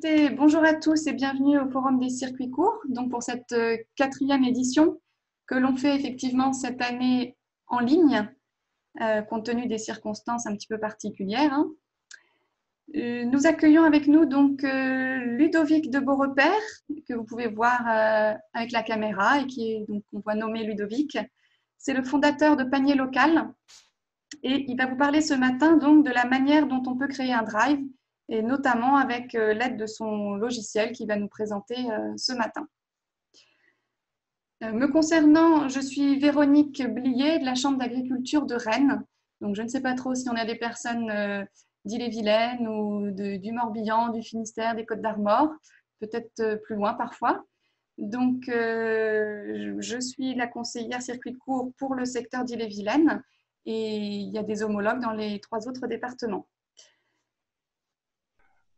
écoutez, bonjour à tous et bienvenue au Forum des circuits courts. Donc pour cette quatrième édition que l'on fait effectivement cette année en ligne, compte tenu des circonstances un petit peu particulières. Hein. Nous accueillons avec nous donc Ludovic de Beaurepaire, que vous pouvez voir avec la caméra et qui est donc on voit nommé Ludovic. C'est le fondateur de Panier Local et il va vous parler ce matin donc de la manière dont on peut créer un drive et notamment avec l'aide de son logiciel qu'il va nous présenter ce matin. Me concernant, je suis Véronique Blier de la Chambre d'agriculture de Rennes. Donc je ne sais pas trop si on a des personnes d'Ille-et-Vilaine ou du Morbihan, du Finistère, des Côtes-d'Armor, peut-être plus loin parfois. Donc je suis la conseillère circuit court pour le secteur d'Ille-et-Vilaine et il y a des homologues dans les trois autres départements.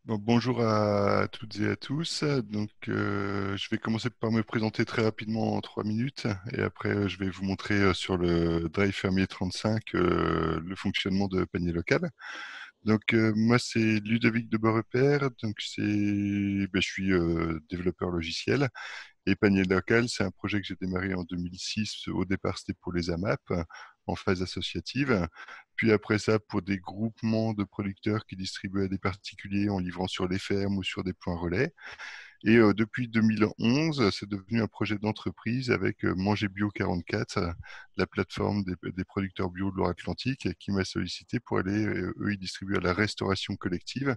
Donc, bonjour à toutes et à tous. Donc, je vais commencer par me présenter très rapidement en 3 minutes et après je vais vous montrer sur le Drive Fermier 35 le fonctionnement de Panier Local. Donc moi c'est Ludovic de Beaurepaire, donc je suis développeur logiciel et Panier Local c'est un projet que j'ai démarré en 2006, au départ c'était pour les AMAP en phase associative, puis après ça pour des groupements de producteurs qui distribuaient à des particuliers en livrant sur les fermes ou sur des points relais. Et depuis 2011, c'est devenu un projet d'entreprise avec Manger Bio 44, la plateforme des producteurs bio de Loire-Atlantique, qui m'a sollicité pour aller, eux, ils distribuent à la restauration collective.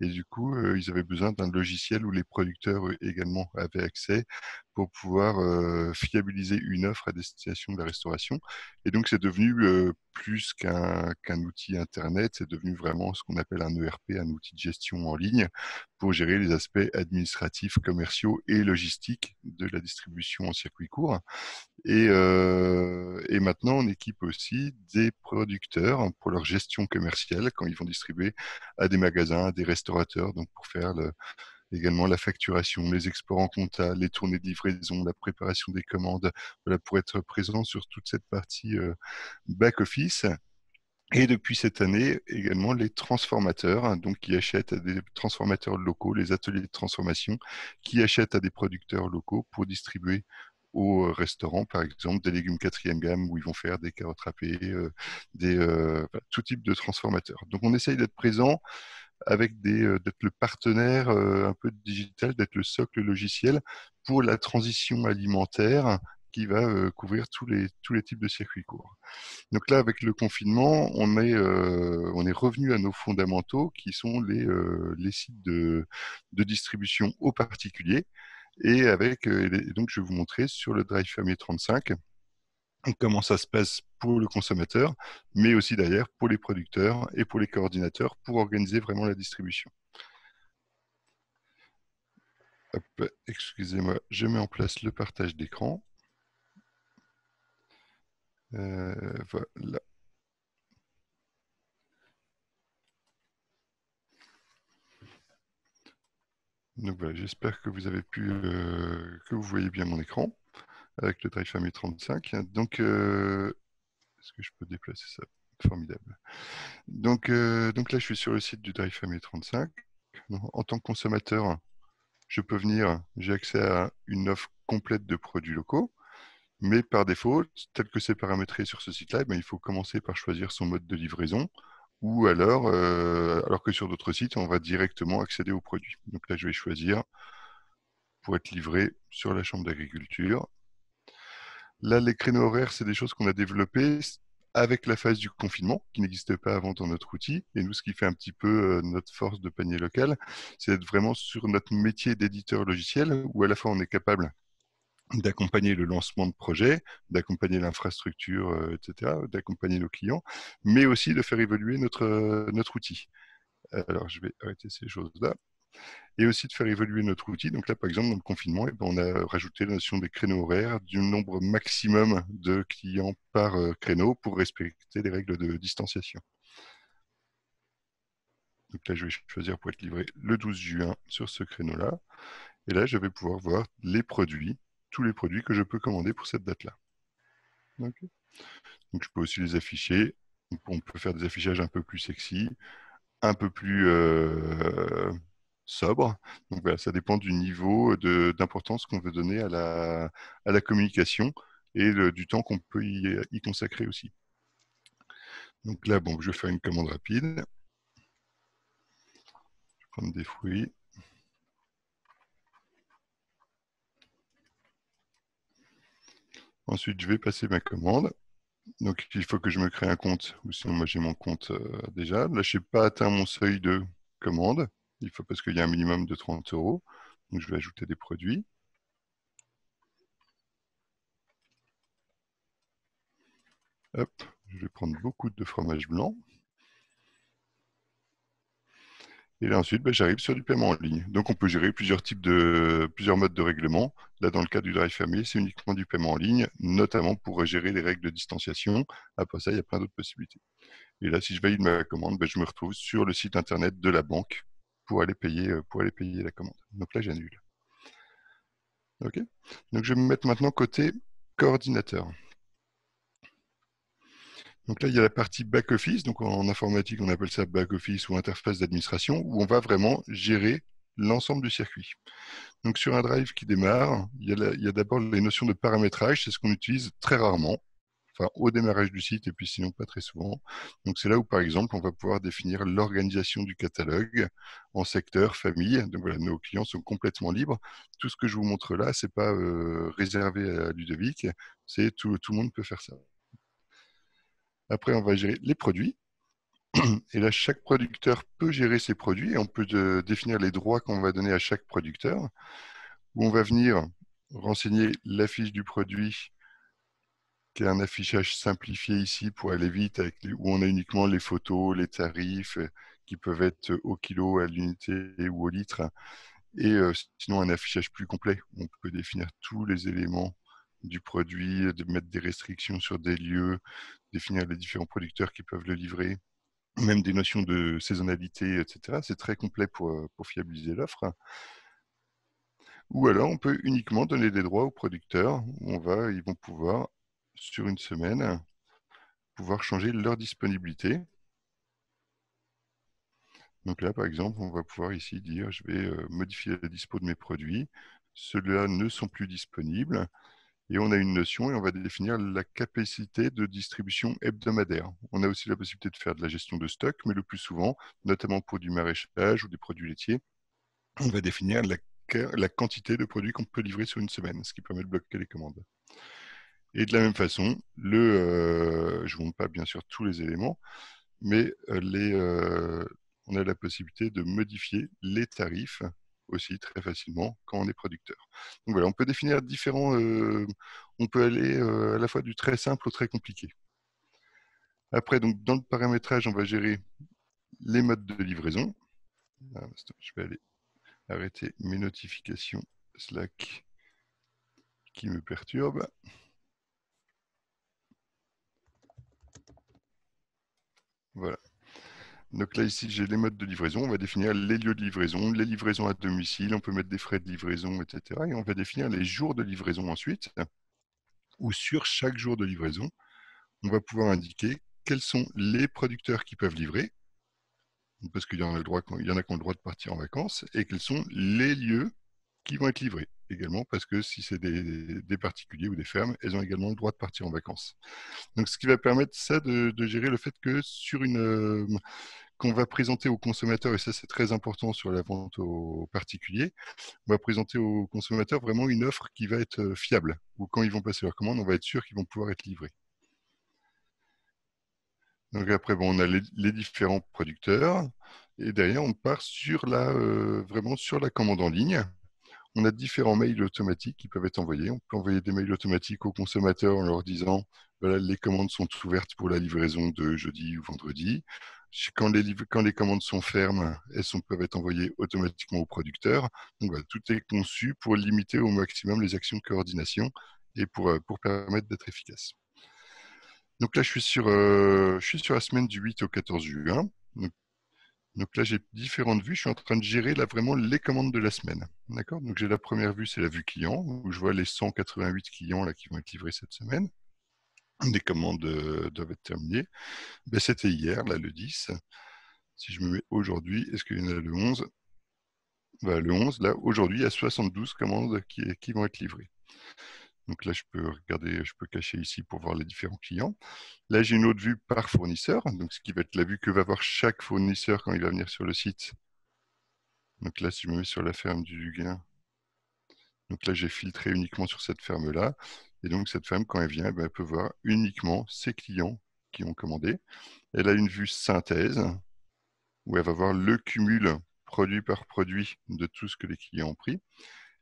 Et du coup, ils avaient besoin d'un logiciel où les producteurs également avaient accès pour pouvoir fiabiliser une offre à destination de la restauration. Et donc, c'est devenu plus qu'un outil Internet, c'est devenu vraiment ce qu'on appelle un ERP, un outil de gestion en ligne pour gérer les aspects administratifs, commerciaux et logistiques de la distribution en circuit court. Et maintenant, on équipe aussi des producteurs pour leur gestion commerciale quand ils vont distribuer à des magasins, à des restaurateurs, donc pour faire également la facturation, les exports en compta, les tournées de livraison, la préparation des commandes, voilà, pour être présent sur toute cette partie back-office. Et depuis cette année, également les transformateurs, hein, donc qui achètent à des transformateurs locaux, les ateliers de transformation, qui achètent à des producteurs locaux pour distribuer au restaurant, par exemple, des légumes 4e gamme où ils vont faire des carottes râpées, tout type de transformateurs. Donc, on essaye d'être présent avec d'être le partenaire un peu digital, d'être le socle logiciel pour la transition alimentaire qui va couvrir tous les types de circuits courts. Donc là, avec le confinement, on est revenu à nos fondamentaux qui sont les sites de distribution aux particuliers. Et donc, je vais vous montrer sur le Drive Fermier 35 comment ça se passe pour le consommateur, mais aussi derrière pour les producteurs et pour les coordinateurs pour organiser vraiment la distribution. Excusez-moi, je mets en place le partage d'écran. Voilà. Donc voilà, j'espère que vous avez pu que vous voyez bien mon écran avec le Drive Fermier 35. Donc est-ce que je peux déplacer ça? Formidable. Donc là je suis sur le site du Drive Fermier 35. Donc, en tant que consommateur, je peux venir, j'ai accès à une offre complète de produits locaux. Mais par défaut, tel que c'est paramétré sur ce site-là, eh bien, il faut commencer par choisir son mode de livraison. Ou alors que sur d'autres sites, on va directement accéder aux produits. Donc là, je vais choisir pour être livré sur la Chambre d'agriculture. Là, les créneaux horaires, c'est des choses qu'on a développées avec la phase du confinement, qui n'existait pas avant dans notre outil. Et nous, ce qui fait un petit peu notre force de Panier Local, c'est d'être vraiment sur notre métier d'éditeur logiciel, où à la fois, on est capable d'accompagner le lancement de projet, d'accompagner l'infrastructure, etc., d'accompagner nos clients, mais aussi de faire évoluer notre outil. Alors, je vais arrêter ces choses-là. Et aussi de faire évoluer notre outil. Donc là, par exemple, dans le confinement, eh bien, on a rajouté la notion des créneaux horaires, du nombre maximum de clients par créneau pour respecter les règles de distanciation. Donc là, je vais choisir pour être livré le 12 juin sur ce créneau-là. Et là, je vais pouvoir voir tous les produits que je peux commander pour cette date-là. Okay. Donc, je peux aussi les afficher. On peut faire des affichages un peu plus sexy, un peu plus sobre. Donc, voilà, ça dépend du niveau d'importance qu'on veut donner à la communication et du temps qu'on peut y consacrer aussi. Donc là, bon, je vais faire une commande rapide. Je vais prendre des fruits. Ensuite, je vais passer ma commande. Donc, il faut que je me crée un compte, ou sinon, moi, j'ai mon compte déjà. Là, je n'ai pas atteint mon seuil de commande. Il faut parce qu'il y a un minimum de 30 €. Donc, je vais ajouter des produits. Hop, je vais prendre beaucoup de fromage blanc. Et là, ensuite, j'arrive sur du paiement en ligne. Donc, on peut gérer plusieurs modes de règlement. Là, dans le cas du Drive Fermier, c'est uniquement du paiement en ligne, notamment pour gérer les règles de distanciation. Après ça, il y a plein d'autres possibilités. Et là, si je valide ma commande, je me retrouve sur le site internet de la banque pour aller payer la commande. Donc là, j'annule. OK. Donc, je vais me mettre maintenant côté coordinateur. Donc là, il y a la partie back-office. Donc en informatique, on appelle ça back-office ou interface d'administration, où on va vraiment gérer l'ensemble du circuit. Donc sur un drive qui démarre, il y a d'abord les notions de paramétrage. C'est ce qu'on utilise très rarement, enfin au démarrage du site et puis sinon pas très souvent. Donc c'est là où, par exemple, on va pouvoir définir l'organisation du catalogue en secteur, famille. Donc voilà, nos clients sont complètement libres. Tout ce que je vous montre là, ce n'est pas réservé à Ludovic. C'est tout le monde peut faire ça. Après, on va gérer les produits. Et là, chaque producteur peut gérer ses produits. Et on peut définir les droits qu'on va donner à chaque producteur. Où on va venir renseigner l'affiche du produit, qui est un affichage simplifié ici pour aller vite, où on a uniquement les photos, les tarifs, qui peuvent être au kilo, à l'unité ou au litre. Et sinon, un affichage plus complet. On peut définir tous les éléments du produit, de mettre des restrictions sur des lieux, définir les différents producteurs qui peuvent le livrer, même des notions de saisonnalité, etc. C'est très complet pour fiabiliser l'offre. Ou alors, on peut uniquement donner des droits aux producteurs. Ils vont pouvoir, sur une semaine, pouvoir changer leur disponibilité. Donc là, par exemple, on va pouvoir ici dire, je vais modifier la dispo de mes produits. Ceux-là ne sont plus disponibles. Et on a une notion et on va définir la capacité de distribution hebdomadaire. On a aussi la possibilité de faire de la gestion de stock, mais le plus souvent, notamment pour du maraîchage ou des produits laitiers, on va définir la quantité de produits qu'on peut livrer sur une semaine, ce qui permet de bloquer les commandes. Et de la même façon, je ne vous montre pas bien sûr tous les éléments, mais on a la possibilité de modifier les tarifs aussi très facilement quand on est producteur. Donc voilà, on peut définir différents... on peut aller à la fois du très simple au très compliqué. Après, donc, dans le paramétrage, on va gérer les modes de livraison. Je vais aller arrêter mes notifications Slack qui me perturbent. Voilà. Donc là, ici, j'ai les modes de livraison. On va définir les lieux de livraison, les livraisons à domicile. On peut mettre des frais de livraison, etc. Et on va définir les jours de livraison ensuite, où sur chaque jour de livraison, on va pouvoir indiquer quels sont les producteurs qui peuvent livrer, parce qu'il y en a qui ont le droit de partir en vacances, et quels sont les lieux qui vont être livrés également, parce que si c'est des particuliers ou des fermes, elles ont également le droit de partir en vacances. Donc, ce qui va permettre ça de gérer le fait que qu'on va présenter aux consommateurs, et ça c'est très important sur la vente aux particuliers, on va présenter aux consommateurs vraiment une offre qui va être fiable, où quand ils vont passer leur commande, on va être sûr qu'ils vont pouvoir être livrés. Donc après, on a les différents producteurs, et derrière on part vraiment sur la commande en ligne. On a différents mails automatiques qui peuvent être envoyés. On peut envoyer des mails automatiques aux consommateurs en leur disant voilà, les commandes sont ouvertes pour la livraison de jeudi ou vendredi. Quand les commandes sont fermes, peuvent être envoyées automatiquement aux producteurs. Donc voilà, tout est conçu pour limiter au maximum les actions de coordination et pour permettre d'être efficace. Donc là, je suis sur la semaine du 8 au 14 juin. Donc là, j'ai différentes vues. Je suis en train de gérer là vraiment les commandes de la semaine. D'accord ? Donc j'ai la première vue, c'est la vue client, où je vois les 188 clients là, qui vont être livrés cette semaine. Des commandes doivent être terminées. C'était hier, là, le 10. Si je me mets aujourd'hui, est-ce qu'il y en a le 11 ? le 11, là, aujourd'hui, il y a 72 commandes qui vont être livrées. Donc là, je peux regarder, je peux cacher ici pour voir les différents clients. Là, j'ai une autre vue par fournisseur, donc ce qui va être la vue que va avoir chaque fournisseur quand il va venir sur le site. Donc là, si je me mets sur la ferme du Luguin, donc là, j'ai filtré uniquement sur cette ferme-là. Et donc, cette ferme, quand elle vient, elle peut voir uniquement ses clients qui ont commandé. Elle a une vue synthèse où elle va voir le cumul produit par produit de tout ce que les clients ont pris.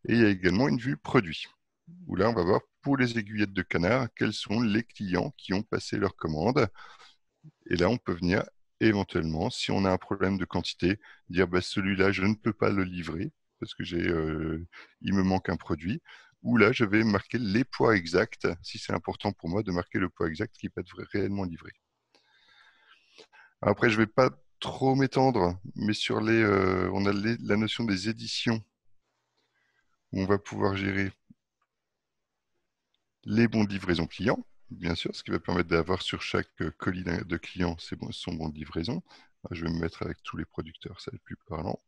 Et il y a également une vue produit où là, on va voir pour les aiguillettes de canard, quels sont les clients qui ont passé leur commande. Et là, on peut venir éventuellement, si on a un problème de quantité, dire bah, celui-là, je ne peux pas le livrer parce que il me manque un produit. Ou là, je vais marquer les poids exacts, si c'est important pour moi de marquer le poids exact qui peut être réellement livré. Après, je ne vais pas trop m'étendre, mais sur on a la notion des éditions, où on va pouvoir gérer les bons de livraison client, bien sûr, ce qui va permettre d'avoir sur chaque colis de client son bon de livraison. Je vais me mettre avec tous les producteurs, ça va être plus parlant.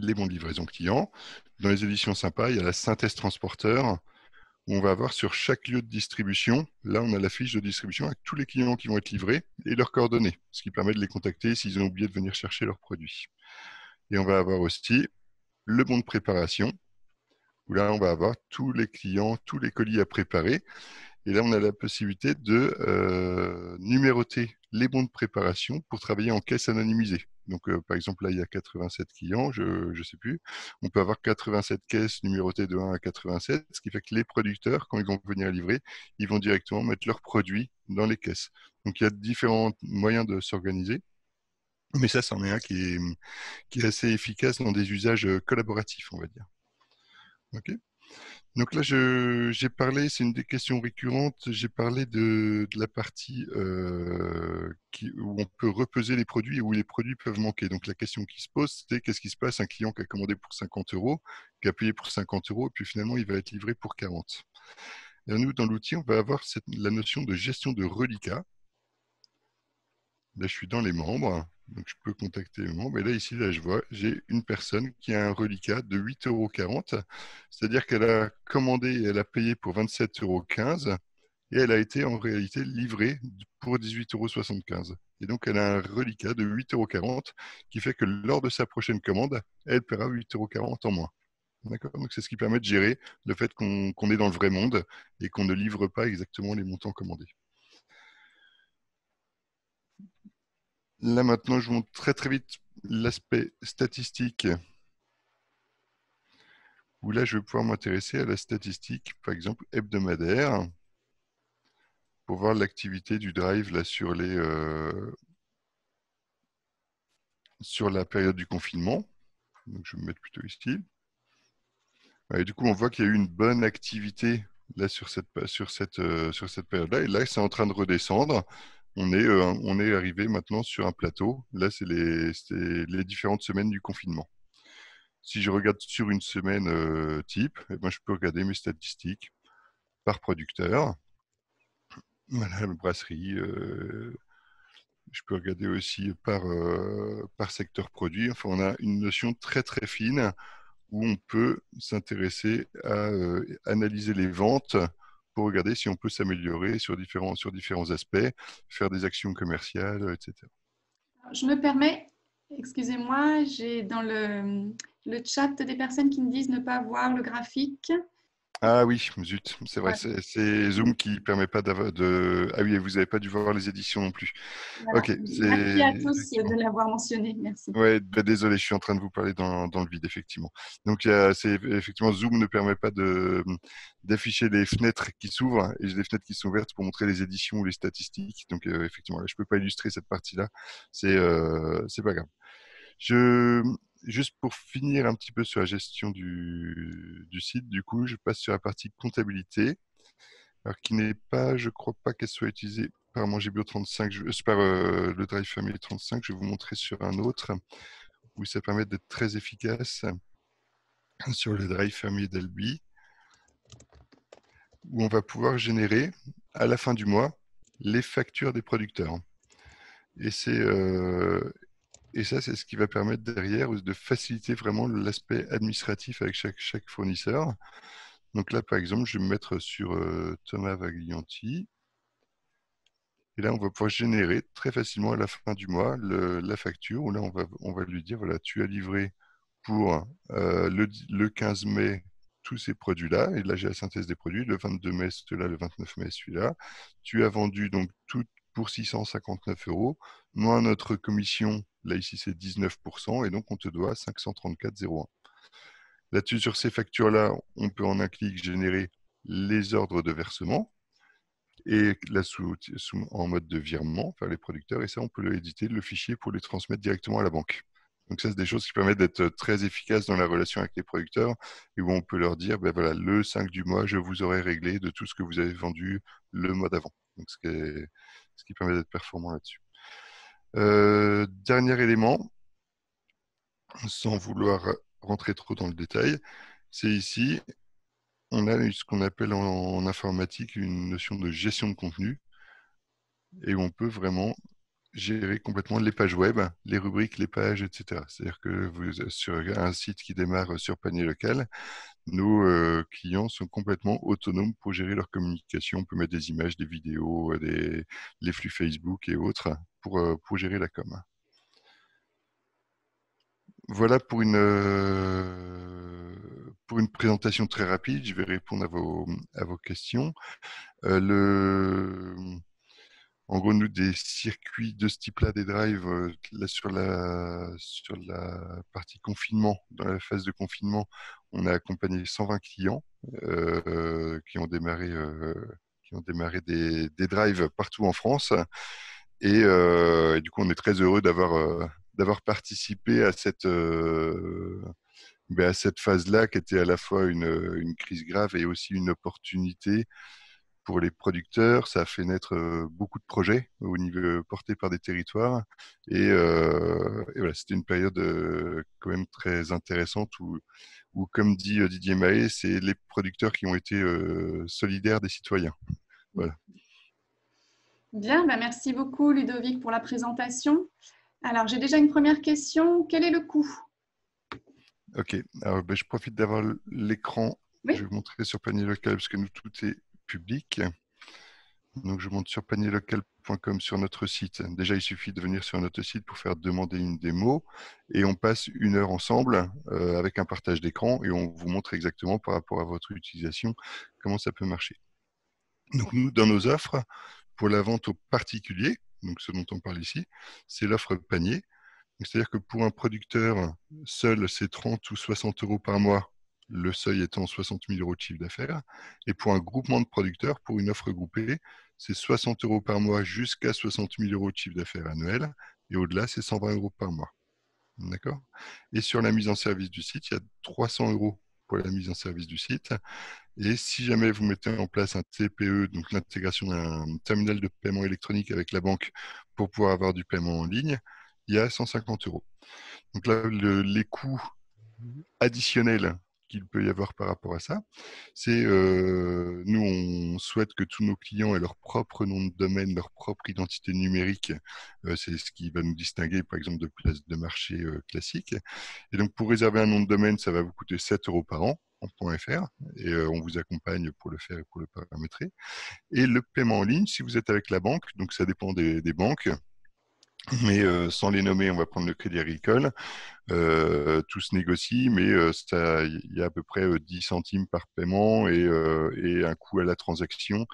Les bons de livraison client. Dans les éditions sympas, il y a la synthèse transporteur, où on va avoir sur chaque lieu de distribution, là on a la fiche de distribution avec tous les clients qui vont être livrés et leurs coordonnées, ce qui permet de les contacter s'ils ont oublié de venir chercher leurs produits. Et on va avoir aussi le bon de préparation, où là on va avoir tous les clients, tous les colis à préparer. Et là on a la possibilité de numéroter les bons de préparation pour travailler en caisse anonymisée. Donc, par exemple, là, il y a 87 clients, je ne sais plus. On peut avoir 87 caisses numérotées de 1 à 87, ce qui fait que les producteurs, quand ils vont venir livrer, ils vont directement mettre leurs produits dans les caisses. Donc, il y a différents moyens de s'organiser. Mais ça, c'en est un qui est assez efficace dans des usages collaboratifs, on va dire. OK. Donc là, j'ai parlé, c'est une des questions récurrentes, j'ai parlé de la partie où on peut repeser les produits et où les produits peuvent manquer. Donc la question qui se pose, c'est qu'est-ce qui se passe un client qui a commandé pour 50 €, qui a payé pour 50 €, et puis finalement il va être livré pour 40 €. Et nous, dans l'outil, on va avoir la notion de gestion de reliquats. Là, je suis dans les membres, donc je peux contacter les membres. Et là, ici, là, je vois, j'ai une personne qui a un reliquat de 8,40 €. C'est-à-dire qu'elle a commandé et elle a payé pour 27,15 € et elle a été en réalité livrée pour 18,75 €. Et donc, elle a un reliquat de 8,40 € qui fait que lors de sa prochaine commande, elle paiera 8,40 € en moins. D'accord ? Donc, c'est ce qui permet de gérer le fait qu'on est dans le vrai monde et qu'on ne livre pas exactement les montants commandés. Là, maintenant, je vous montre très, très vite l'aspect statistique. Où là, je vais pouvoir m'intéresser à la statistique, par exemple, hebdomadaire, pour voir l'activité du drive là, sur la période du confinement. Donc, je vais me mettre plutôt ici. Et du coup, on voit qu'il y a eu une bonne activité là, sur cette période-là. Et là, c'est en train de redescendre. On est arrivé maintenant sur un plateau. Là, c'est les différentes semaines du confinement. Si je regarde sur une semaine type, eh ben, je peux regarder mes statistiques par producteur. Voilà, la brasserie. Je peux regarder aussi par secteur produit. Enfin, on a une notion très, très fine où on peut s'intéresser à analyser les ventes, pour regarder si on peut s'améliorer sur différents aspects, faire des actions commerciales, etc. Je me permets, excusez-moi, j'ai dans le chat des personnes qui me disent ne pas voir le graphique. Ah oui, zut, c'est vrai, ouais. C'est Zoom qui ne permet pas d'avoir de... Ah oui, vous n'avez pas dû voir les éditions non plus. Voilà. Okay, merci à tous de l'avoir mentionné, merci. Oui, ben, désolé, je suis en train de vous parler dans le vide, effectivement. Donc, effectivement, Zoom ne permet pas d'afficher les fenêtres qui s'ouvrent, et j'ai des fenêtres qui sont ouvertes pour montrer les éditions ou les statistiques. Donc, effectivement, là, je ne peux pas illustrer cette partie-là, c'est pas grave. Juste pour finir un petit peu sur la gestion du site, du coup, je passe sur la partie comptabilité, alors qui n'est pas, je ne crois pas qu'elle soit utilisée par Manger Bio 35, le Drive Fermier 35, je vais vous montrer sur un autre, où ça permet d'être très efficace, sur le Drive Fermier d'Albi, où on va pouvoir générer, à la fin du mois, les factures des producteurs. Et c'est et ça, c'est ce qui va permettre derrière de faciliter vraiment l'aspect administratif avec chaque fournisseur. Donc là, par exemple, je vais me mettre sur Thomas Vaglianti. Et là, on va pouvoir générer très facilement à la fin du mois la facture, où là, on va lui dire, voilà, tu as livré pour le 15 mai tous ces produits-là. Et là, j'ai la synthèse des produits. Le 22 mai, celui-là. Le 29 mai, celui-là. Tu as vendu donc tout pour 659 €, moins notre commission. Là, ici, c'est 19%, et donc on te doit 534,01. Là-dessus, sur ces factures-là, on peut en un clic générer les ordres de versement, et là, en mode de virement vers les producteurs, et ça, on peut éditer le fichier pour les transmettre directement à la banque. Donc ça, c'est des choses qui permettent d'être très efficaces dans la relation avec les producteurs, et où on peut leur dire, ben voilà, le 5 du mois, je vous aurai réglé de tout ce que vous avez vendu le mois d'avant. Donc ce qui permet d'être performant là-dessus. Dernier élément, sans vouloir rentrer trop dans le détail, c'est ici, on a ce qu'on appelle en informatique une notion de gestion de contenu, et on peut vraiment gérer complètement les pages web, les rubriques, les pages, etc. C'est-à-dire que sur un site qui démarre sur Panier Local, nos clients sont complètement autonomes pour gérer leur communication. On peut mettre des images, des vidéos, les flux Facebook et autres pour gérer la com. Voilà pour une présentation très rapide. Je vais répondre à vos questions. En gros, nous, des circuits de ce type-là, des drives, là, sur la partie confinement, dans la phase de confinement, on a accompagné 120 clients qui ont démarré des drives partout en France. Et du coup, on est très heureux d'avoir participé à cette phase-là, qui était à la fois une crise grave et aussi une opportunité pour les producteurs. Ça a fait naître beaucoup de projets au niveau portés par des territoires. Et voilà, c'était une période quand même très intéressante où comme dit Didier Maé, c'est les producteurs qui ont été solidaires des citoyens. Voilà. Bien, bah merci beaucoup Ludovic pour la présentation. Alors, j'ai déjà une première question. Quel est le coût? Ok, alors je profite d'avoir l'écran. Oui. Je vais vous montrer sur Panier Local parce que nous, tout est public. Donc, je monte sur panierlocal.com sur notre site. Déjà, il suffit de venir sur notre site pour faire demander une démo et on passe une heure ensemble avec un partage d'écran et on vous montre exactement par rapport à votre utilisation comment ça peut marcher. Donc, nous, dans nos offres, pour la vente aux particuliers, donc ce dont on parle ici, c'est l'offre panier. C'est-à-dire que pour un producteur seul, c'est 30 ou 60 € par mois, le seuil étant 60 000 € de chiffre d'affaires. Et pour un groupement de producteurs, pour une offre groupée, c'est 60 € par mois jusqu'à 60 000 € de chiffre d'affaires annuel. Et au-delà, c'est 120 € par mois. D'accord? Et sur la mise en service du site, il y a 300 € pour la mise en service du site. Et si jamais vous mettez en place un TPE, donc l'intégration d'un terminal de paiement électronique avec la banque pour pouvoir avoir du paiement en ligne, il y a 150 €. Donc là, les coûts additionnels qu'il peut y avoir par rapport à ça, c'est nous, on souhaite que tous nos clients aient leur propre nom de domaine, leur propre identité numérique. C'est ce qui va nous distinguer, par exemple, de places de marché classiques. Et donc, pour réserver un nom de domaine, ça va vous coûter 7 € par an en .fr et on vous accompagne pour le faire et pour le paramétrer. Et le paiement en ligne, si vous êtes avec la banque, donc ça dépend des banques, mais sans les nommer, on va prendre le Crédit Agricole. Tout se négocie, mais il y a à peu près 10 centimes par paiement et un coût à la transaction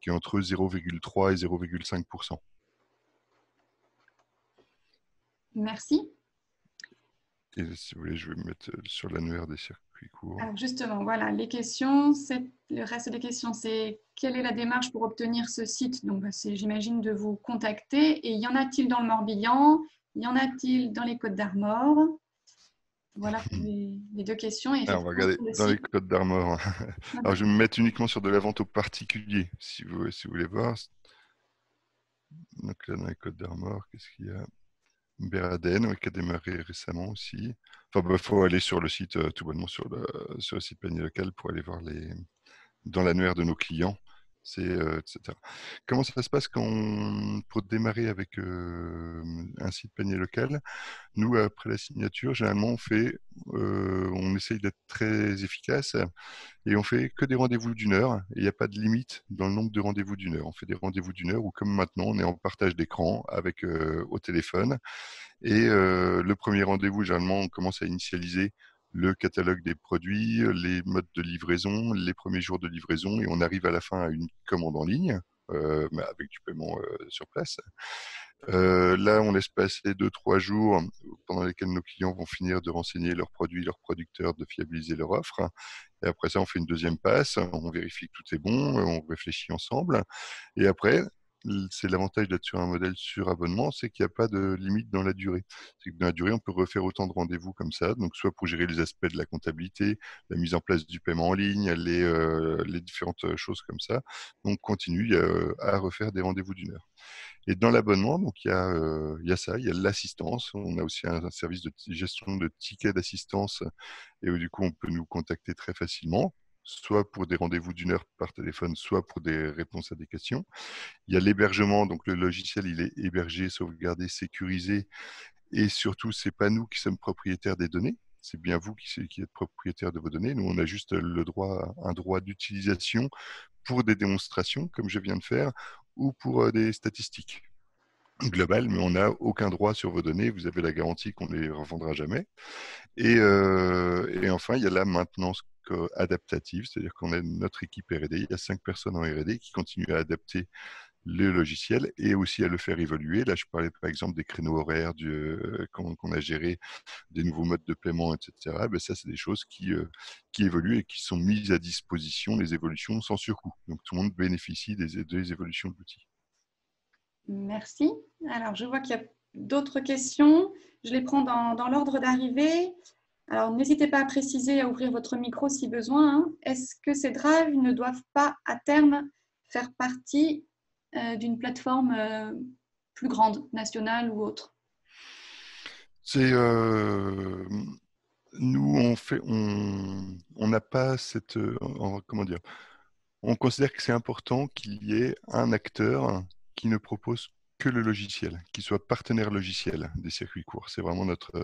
qui est entre 0,3 et 0,5 %. Merci. Et si vous voulez, je vais me mettre sur l'annuaire des circuits courts. Alors justement, voilà, les questions. Le reste des questions, c'est quelle est la démarche pour obtenir ce site? Donc, c'est, j'imagine, de vous contacter. Et y en a-t-il dans le Morbihan? Y en a-t-il dans les Côtes-d'Armor? Voilà les deux questions. Et alors, on va regarder dans les Côtes-d'Armor. Alors, je vais me mettre uniquement sur de la vente aux particuliers, si vous voulez voir. Donc là, dans les Côtes-d'Armor, qu'est-ce qu'il y a? Béraden, oui, qui a démarré récemment aussi. Enfin, il faut aller sur le site, tout bonnement, sur le site Panier Local pour aller voir dans l'annuaire de nos clients, etc. Comment ça se passe pour démarrer avec un site panier local? Nous, après la signature, généralement, on essaye d'être très efficace et on fait que des rendez-vous d'une heure. Il n'y a pas de limite dans le nombre de rendez-vous d'une heure. On fait des rendez-vous d'une heure où, comme maintenant, on est en partage d'écran au téléphone. Et le premier rendez-vous, généralement, on commence à initialiser le catalogue des produits, les modes de livraison, les premiers jours de livraison, et on arrive à la fin à une commande en ligne, avec du paiement sur place. Là, on laisse passer 2-3 jours pendant lesquels nos clients vont finir de renseigner leurs produits, leurs producteurs, de fiabiliser leur offre. Et après ça, on fait une deuxième passe, on vérifie que tout est bon, on réfléchit ensemble. Et après, c'est l'avantage d'être sur un modèle sur abonnement, c'est qu'il n'y a pas de limite dans la durée. C'est que dans la durée, on peut refaire autant de rendez-vous comme ça, donc soit pour gérer les aspects de la comptabilité, la mise en place du paiement en ligne, les différentes choses comme ça. Donc, continue à refaire des rendez-vous d'une heure. Et dans l'abonnement, donc il y a ça, il y a l'assistance. On a aussi un service de gestion de tickets d'assistance et où, du coup, on peut nous contacter très facilement, soit pour des rendez-vous d'une heure par téléphone, soit pour des réponses à des questions. Il y a l'hébergement, donc le logiciel, il est hébergé, sauvegardé, sécurisé. Et surtout, ce n'est pas nous qui sommes propriétaires des données, c'est bien vous qui êtes propriétaire de vos données. Nous, on a juste un droit d'utilisation pour des démonstrations, comme je viens de faire, ou pour des statistiques global, mais on n'a aucun droit sur vos données. Vous avez la garantie qu'on ne les revendra jamais. Et enfin, il y a la maintenance adaptative, c'est-à-dire qu'on a notre équipe R&D. Il y a 5 personnes en R&D qui continuent à adapter le logiciel et aussi à le faire évoluer. Là, je parlais par exemple des créneaux horaires, qu'on a géré, des nouveaux modes de paiement, etc. Ben ça, c'est des choses qui évoluent et qui sont mises à disposition, les évolutions sans surcoût. Donc, tout le monde bénéficie des évolutions de l'outil. Merci. Alors, je vois qu'il y a d'autres questions. Je les prends dans l'ordre d'arrivée. Alors, n'hésitez pas à préciser, à ouvrir votre micro si besoin. Est-ce que ces drives ne doivent pas, à terme, faire partie d'une plateforme plus grande, nationale ou autre? Nous, on n'a pas cette... Comment dire? On considère que c'est important qu'il y ait un acteur qui ne propose que le logiciel, qui soit partenaire logiciel des circuits courts. C'est vraiment notre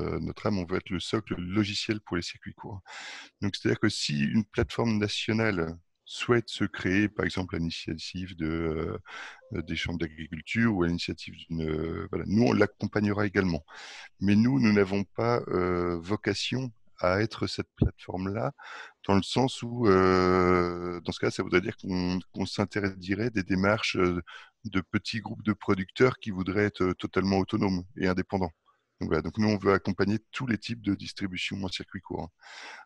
âme, on veut être le socle logiciel pour les circuits courts. Donc, c'est-à-dire que si une plateforme nationale souhaite se créer, par exemple, à l'initiative des chambres d'agriculture ou à l'initiative voilà, nous, on l'accompagnera également. Mais nous n'avons pas vocation à être cette plateforme-là, dans le sens où, dans ce cas, ça voudrait dire qu'on s'interdirait des démarches de petits groupes de producteurs qui voudraient être totalement autonomes et indépendants. Donc, voilà. Donc nous, on veut accompagner tous les types de distribution en circuit court.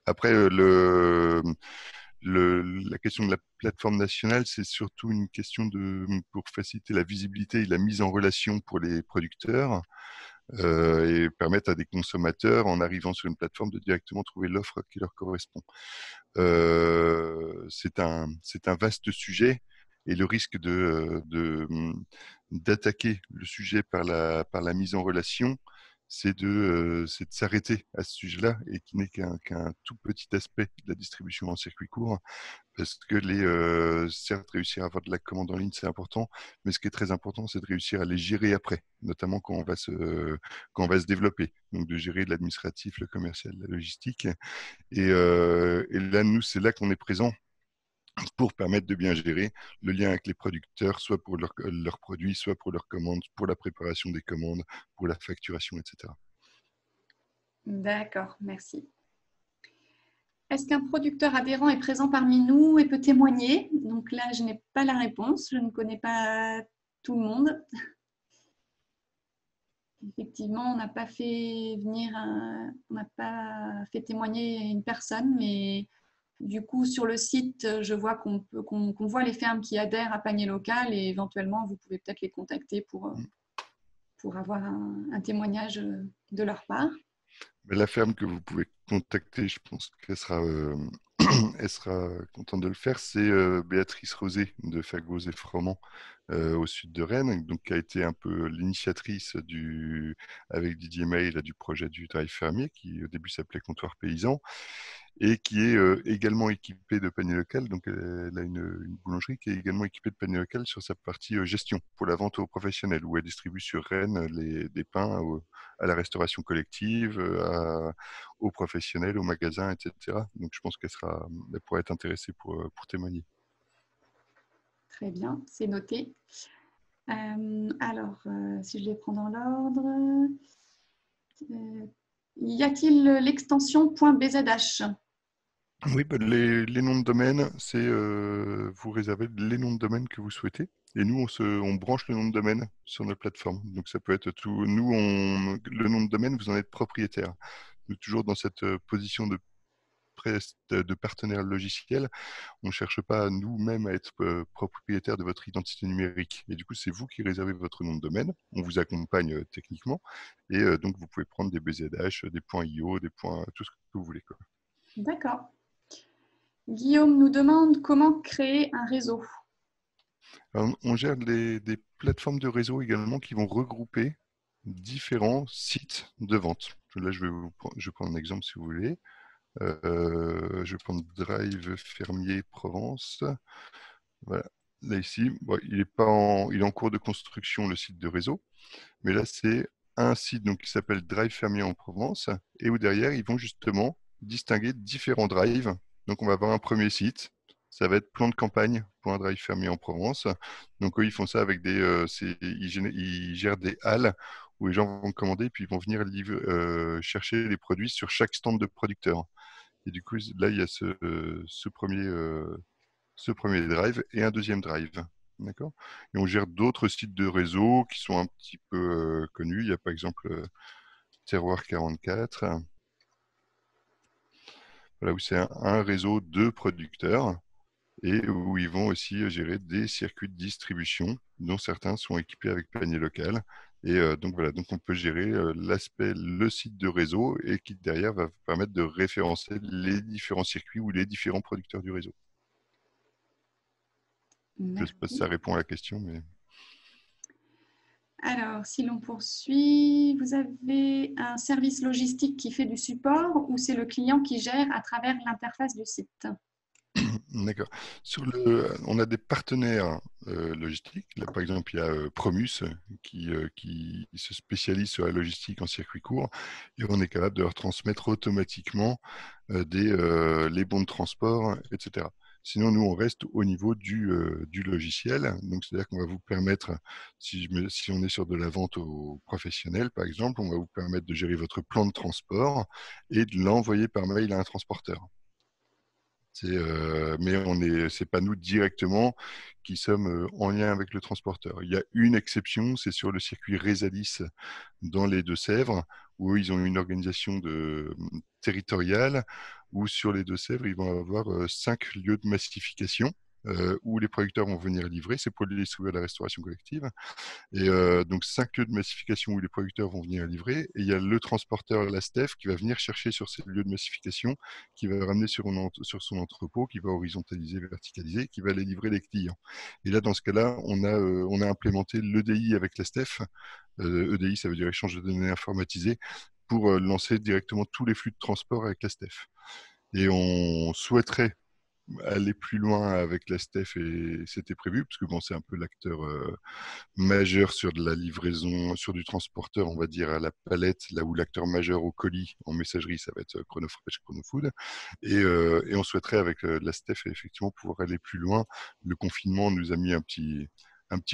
Après, la question de la plateforme nationale, c'est surtout une question pour faciliter la visibilité et la mise en relation pour les producteurs. Et permettre à des consommateurs, en arrivant sur une plateforme, de directement trouver l'offre qui leur correspond. C'est un vaste sujet et le risque d'attaquer le sujet par la mise en relation, c'est de s'arrêter à ce sujet-là et qui n'est qu'un tout petit aspect de la distribution en circuit court, parce que certes, réussir à avoir de la commande en ligne, c'est important, mais ce qui est très important, c'est de réussir à les gérer après, notamment quand on va se développer, donc de gérer l'administratif, le commercial, la logistique. Et là, nous, c'est là qu'on est présent, pour permettre de bien gérer le lien avec les producteurs, soit pour leurs produits, soit pour leurs commandes, pour la préparation des commandes, pour la facturation, etc. D'accord, merci. Est-ce qu'un producteur adhérent est présent parmi nous et peut témoigner? Donc là, je n'ai pas la réponse, je ne connais pas tout le monde. Effectivement, on n'a pas fait témoigner une personne, mais... Du coup, sur le site, je vois qu'on voit les fermes qui adhèrent à Panier Local et éventuellement, vous pouvez peut-être les contacter pour avoir un témoignage de leur part. La ferme que vous pouvez contacter, je pense qu'elle sera contente de le faire, c'est Béatrice Rosé de Fagos et Froment au sud de Rennes, donc, qui a été un peu l'initiatrice avec Didier Maé du projet du Drive Fermier qui au début s'appelait Comptoir Paysan. et qui est également équipée de panier local. Donc, elle a une boulangerie qui est également équipée de panier local sur sa partie gestion pour la vente aux professionnels, où elle distribue sur Rennes des pains à la restauration collective, aux professionnels, aux magasins, etc. Donc, je pense qu'elle pourra être intéressée pour témoigner. Très bien, c'est noté. Alors, si je les prends dans l'ordre... y a-t-il l'extension .bzh? Oui, ben les noms de domaine, c'est vous réservez les noms de domaine que vous souhaitez. Et nous, on branche le nom de domaine sur notre plateforme. Donc, ça peut être tout. Nous, le nom de domaine, vous en êtes propriétaire. Nous, toujours dans cette position de partenaire logiciel, on ne cherche pas nous-mêmes à être propriétaire de votre identité numérique. Et du coup, c'est vous qui réservez votre nom de domaine. On vous accompagne techniquement. Et donc, vous pouvez prendre des BZH, des points IO, des points, tout ce que vous voulez. D'accord. Guillaume nous demande comment créer un réseau. Alors, on gère des plateformes de réseau également qui vont regrouper différents sites de vente. Là, je vais prendre un exemple si vous voulez. Je vais prendre Drive Fermier Provence. Voilà. Là, ici, bon, il est en cours de construction, le site de réseau. Mais là, c'est un site donc, qui s'appelle Drive Fermier en Provence et où derrière, ils vont justement distinguer différents drives. Donc, on va avoir un premier site. Ça va être plan de campagne pour un Drive Fermier en Provence. Donc, eux, ils font ça avec ils gèrent des halles où les gens vont commander et puis ils vont venir chercher les produits sur chaque stand de producteur. Et du coup, là, il y a ce premier drive et un deuxième drive. D'accord ? Et on gère d'autres sites de réseau qui sont un petit peu connus. Il y a par exemple Terroir 44, voilà, où c'est un réseau de producteurs et où ils vont aussi gérer des circuits de distribution dont certains sont équipés avec panier local. Et donc voilà, donc on peut gérer l'aspect, le site de réseau et qui derrière va permettre de référencer les différents circuits ou les différents producteurs du réseau. Merci. Je ne sais pas si ça répond à la question. Mais... Alors, si l'on poursuit, vous avez un service logistique qui fait du support ou c'est le client qui gère à travers l'interface du site? D'accord. On a des partenaires logistiques. Là, par exemple, il y a Promus qui se spécialise sur la logistique en circuit court et on est capable de leur transmettre automatiquement les bons de transport, etc. Sinon, nous, on reste au niveau du logiciel. Donc, c'est-à-dire qu'on va vous permettre, si on est sur de la vente aux professionnels, par exemple, on va vous permettre de gérer votre plan de transport et de l'envoyer par mail à un transporteur. Mais ce n'est pas nous directement qui sommes en lien avec le transporteur. Il y a une exception, c'est sur le circuit Résalis dans les Deux-Sèvres, où ils ont une organisation territoriale, où sur les Deux-Sèvres, ils vont avoir 5 lieux de massification, où les producteurs vont venir livrer. C'est pour les distribuer à la restauration collective. Et donc, 5 lieux de massification où les producteurs vont venir livrer. Et il y a le transporteur, la Stef, qui va venir chercher sur ces lieux de massification, qui va ramener sur son entrepôt, qui va horizontaliser, verticaliser, qui va aller livrer les clients. Et là, dans ce cas-là, on a implémenté l'EDI avec la Stef. EDI, ça veut dire échange de données informatisées, pour lancer directement tous les flux de transport avec la Stef. Et on souhaiterait aller plus loin avec la Stef, et c'était prévu parce que bon, c'est un peu l'acteur majeur sur de la livraison, sur du transporteur, on va dire à la palette, là où l'acteur majeur au colis en messagerie, ça va être ChronoFresh, ChronoFood, et on souhaiterait avec la Stef effectivement pouvoir aller plus loin. Le confinement nous a mis un petit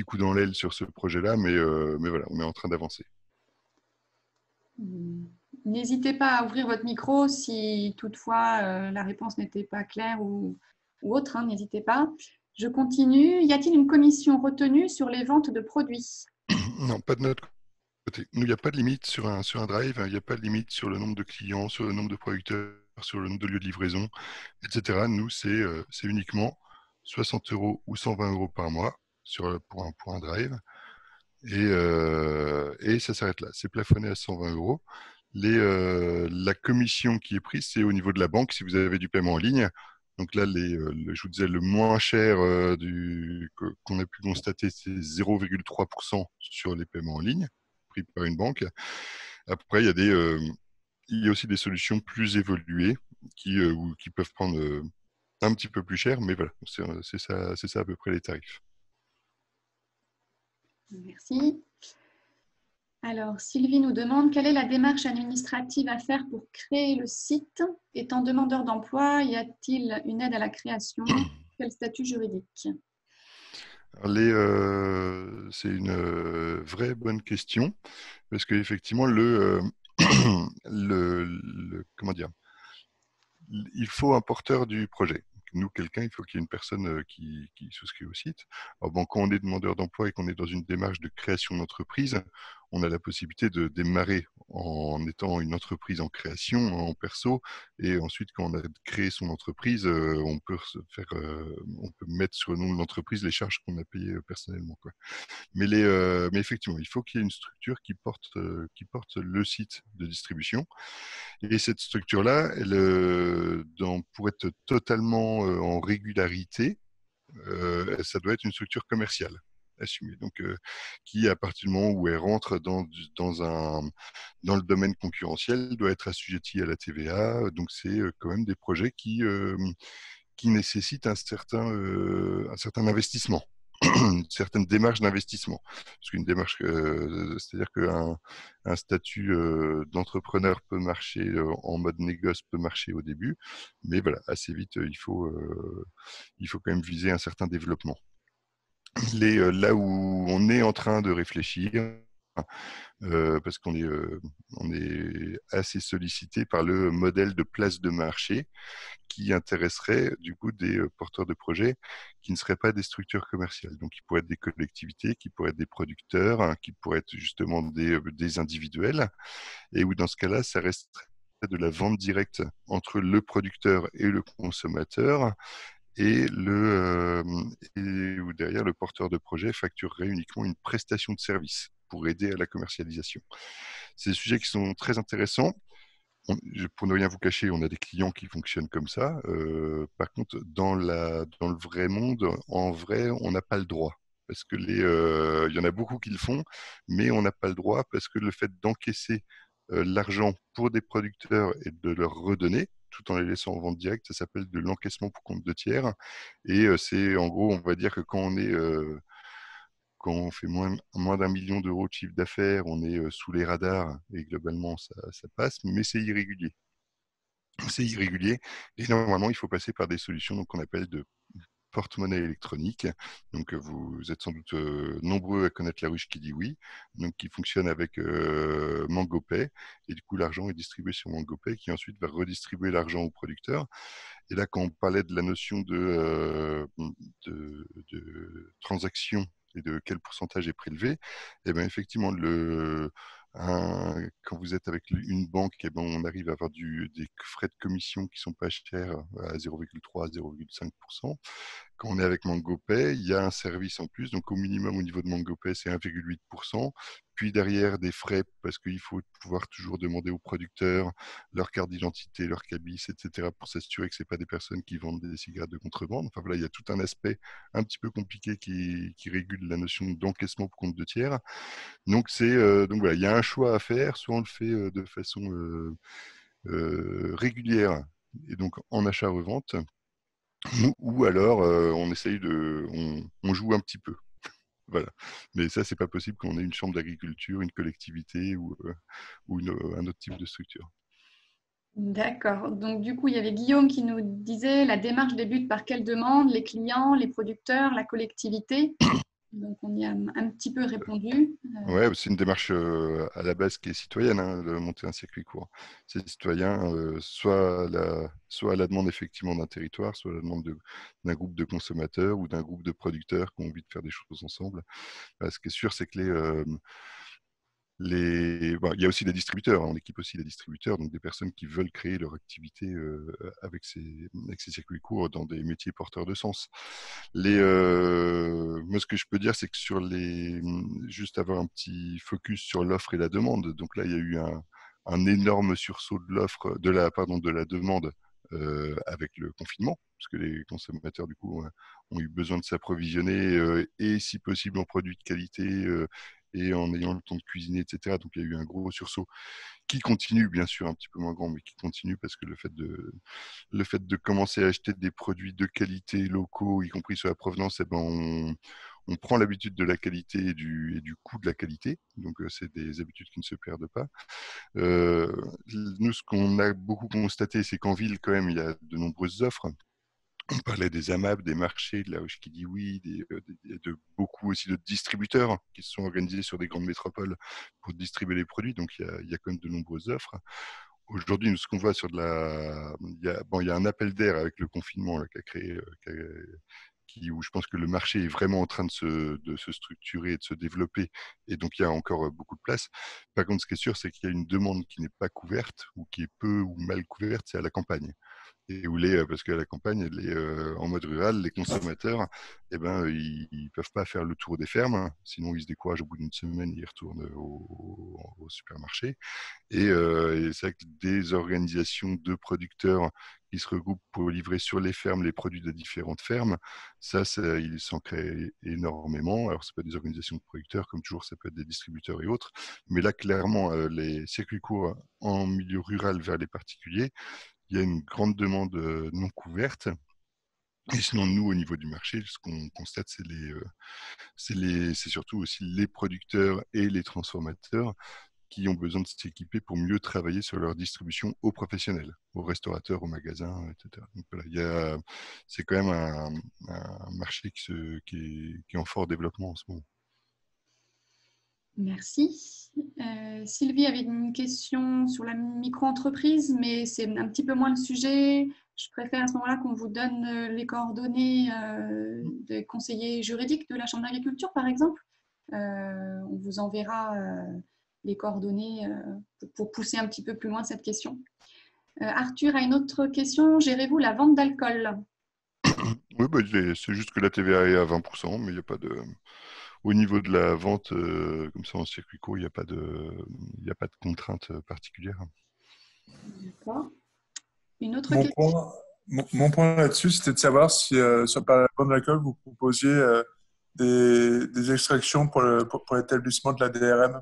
coup dans l'aile sur ce projet-là, mais voilà, on est en train d'avancer. N'hésitez pas à ouvrir votre micro si toutefois la réponse n'était pas claire ou autre, hein, n'hésitez pas. Je continue. Y a-t-il une commission retenue sur les ventes de produits? Non, pas de notre côté. Il n'y a pas de limite sur un drive, il n'y a pas de limite sur le nombre de clients, sur le nombre de producteurs, sur le nombre de lieux de livraison, etc. Nous, c'est uniquement 60 € ou 120 € par mois pour un drive. Et ça s'arrête là. C'est plafonné à 120 €. La commission qui est prise, c'est au niveau de la banque si vous avez du paiement en ligne. Donc là, je vous disais, le moins cher qu'on a pu constater, c'est 0,3 % sur les paiements en ligne pris par une banque. Après, il y a aussi des solutions plus évoluées qui peuvent prendre un petit peu plus cher, mais voilà, c'est ça à peu près les tarifs. Merci. Alors, Sylvie nous demande quelle est la démarche administrative à faire pour créer le site? Étant demandeur d'emploi, y a-t-il une aide à la création? Quel statut juridique? C'est une vraie bonne question, parce qu'effectivement, il faut un porteur du projet. Nous, quelqu'un, il faut qu'il y ait une personne qui souscrit au site. Alors, bon, quand on est demandeur d'emploi et qu'on est dans une démarche de création d'entreprise, on a la possibilité de démarrer en étant une entreprise en création, en perso, et ensuite, quand on a créé son entreprise, on peut mettre sur le nom de l'entreprise les charges qu'on a payées personnellement, quoi. Mais effectivement, il faut qu'il y ait une structure qui porte le site de distribution. Et cette structure-là, pour être totalement en régularité, ça doit être une structure commerciale assumée, donc qui, à partir du moment où elle rentre dans le domaine concurrentiel, doit être assujettie à la TVA. Donc c'est quand même des projets qui nécessitent un certain investissement, une certaine démarche d'investissement. Parce qu'une démarche, c'est-à-dire qu'un statut d'entrepreneur peut marcher en mode négoce, peut marcher au début, mais voilà, assez vite, il faut quand même viser un certain développement. Là où on est en train de réfléchir, parce qu'on est assez sollicité par le modèle de place de marché qui intéresserait du coup des porteurs de projets qui ne seraient pas des structures commerciales, donc qui pourraient être des collectivités, qui pourraient être des producteurs, qui pourraient être justement des individuels, et où dans ce cas-là, ça resterait de la vente directe entre le producteur et le consommateur, et où derrière le porteur de projet facturerait uniquement une prestation de service pour aider à la commercialisation. C'est des sujets qui sont très intéressants. Pour ne rien vous cacher, on a des clients qui fonctionnent comme ça. Par contre, dans le vrai monde, en vrai, on n'a pas le droit. Parce que il y en a beaucoup qui le font, mais on n'a pas le droit parce que le fait d'encaisser l'argent pour des producteurs et de leur redonner, tout en les laissant en vente directe, ça s'appelle de l'encaissement pour compte de tiers. Et c'est, en gros, on va dire que quand on fait moins d'1 million d'euros de chiffre d'affaires, on est sous les radars et globalement, ça passe, mais c'est irrégulier. C'est irrégulier et normalement, il faut passer par des solutions qu'on appelle de porte-monnaie électronique. Donc, vous êtes sans doute nombreux à connaître la ruche qui dit oui, donc qui fonctionne avec MangoPay. Et du coup, l'argent est distribué sur MangoPay qui ensuite va redistribuer l'argent aux producteurs. Et là, quand on parlait de la notion de transaction et de quel pourcentage est prélevé, et bien effectivement, quand vous êtes avec une banque, et bien on arrive à avoir des frais de commission qui ne sont pas chers à 0,3 à 0,5%. Quand on est avec MangoPay, il y a un service en plus. Donc, au minimum, au niveau de MangoPay, c'est 1,8%. Puis derrière, des frais, parce qu'il faut pouvoir toujours demander aux producteurs leur carte d'identité, leur cabis, etc. pour s'assurer que ce n'est pas des personnes qui vendent des cigarettes de contrebande. Enfin, voilà, il y a tout un aspect un petit peu compliqué qui régule la notion d'encaissement pour compte de tiers. Donc, voilà, il y a un choix à faire. Soit on le fait de façon régulière et donc en achat-revente, ou alors on essaye on joue un petit peu, voilà. Mais ça, c'est pas possible quand on est une chambre d'agriculture, une collectivité ou un autre type de structure. D'accord. Donc du coup, il y avait Guillaume qui nous disait la démarche débute par quelle demande? Les clients, les producteurs, la collectivité? Donc, on y a un petit peu répondu. Ouais, c'est une démarche à la base qui est citoyenne, hein, de monter un circuit court. C'est citoyen, soit à la demande effectivement d'un territoire, soit à la demande d'un groupe de consommateurs ou d'un groupe de producteurs qui ont envie de faire des choses ensemble. Bah, ce qui est sûr, c'est que bon, il y a aussi des distributeurs, hein, on équipe aussi des distributeurs, donc des personnes qui veulent créer leur activité avec ces circuits courts dans des métiers porteurs de sens. Moi, ce que je peux dire, c'est que juste avoir un petit focus sur l'offre et la demande. Donc là, il y a eu un énorme sursaut de l'offre, de la demande avec le confinement, parce que les consommateurs du coup ont eu besoin de s'approvisionner et si possible en produits de qualité et en ayant le temps de cuisiner, etc. Donc, il y a eu un gros sursaut qui continue, bien sûr, un petit peu moins grand, mais qui continue parce que le fait de commencer à acheter des produits de qualité locaux, y compris sur la provenance, eh ben, on prend l'habitude de la qualité et du coût de la qualité. Donc, c'est des habitudes qui ne se perdent pas. Nous, ce qu'on a beaucoup constaté, c'est qu'en ville, quand même, il y a de nombreuses offres. On parlait des AMAP, des marchés, de la Hoche qui dit oui, de beaucoup aussi de distributeurs qui se sont organisés sur des grandes métropoles pour distribuer les produits. Donc, il y a quand même de nombreuses offres. Aujourd'hui, ce qu'on voit il y a un appel d'air avec le confinement là, où je pense que le marché est vraiment en train de se structurer et de se développer. Et donc, il y a encore beaucoup de place. Par contre, ce qui est sûr, c'est qu'il y a une demande qui n'est pas couverte ou qui est peu ou mal couverte, c'est à la campagne. Parce qu'à la campagne, en mode rural, les consommateurs, eh ben, ils peuvent pas faire le tour des fermes. Sinon, ils se découragent au bout d'une semaine, ils retournent au supermarché. Et c'est vrai que des organisations de producteurs qui se regroupent pour livrer sur les fermes les produits de différentes fermes, ça ils s'en créent énormément. Alors, c'est pas des organisations de producteurs, comme toujours, ça peut être des distributeurs et autres. Mais là, clairement, les circuits courts en milieu rural vers les particuliers, il y a une grande demande non couverte. Et sinon, nous, au niveau du marché, ce qu'on constate, c'est surtout aussi les producteurs et les transformateurs qui ont besoin de s'équiper pour mieux travailler sur leur distribution aux professionnels, aux restaurateurs, aux magasins, etc. Donc voilà, c'est quand même un marché qui est en fort développement en ce moment. Merci. Sylvie avait une question sur la micro-entreprise, mais c'est un petit peu moins le sujet. Je préfère à ce moment-là qu'on vous donne les coordonnées des conseillers juridiques de la Chambre d'agriculture, par exemple. On vous enverra les coordonnées pour pousser un petit peu plus loin cette question. Arthur a une autre question. Gérez-vous la vente d'alcool? Oui, bah, c'est juste que la TVA est à 20%, mais il n'y a pas de... Au niveau de la vente, comme ça en circuit court, il n'y a pas de contrainte particulière. D'accord. Une autre question. Mon point là-dessus, c'était de savoir si, sur la vente d'alcool, vous proposiez des extractions pour l'établissement de la DRM.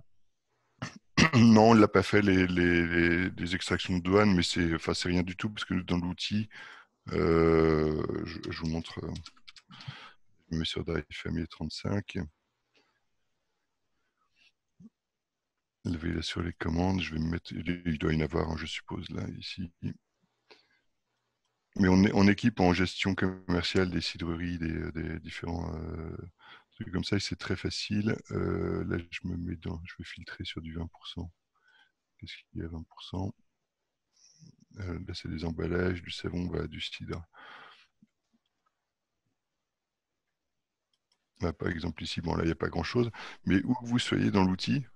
Non, on ne l'a pas fait, les extractions de douane, mais c'est rien du tout, parce que dans l'outil, je vous montre, je me mets sur Drive Fermier 35. Là, sur les commandes, je vais me mettre. Il doit y en avoir, hein, je suppose, là, ici. Mais on est en équipe en gestion commerciale des cidreries, des différents trucs comme ça, et c'est très facile. Là, je vais filtrer sur du 20%. Qu'est-ce qu'il y a 20% ? Là, c'est des emballages, du savon, bah, du cidre. Là, par exemple, ici, bon, là, il n'y a pas grand-chose, mais où que vous soyez dans l'outil,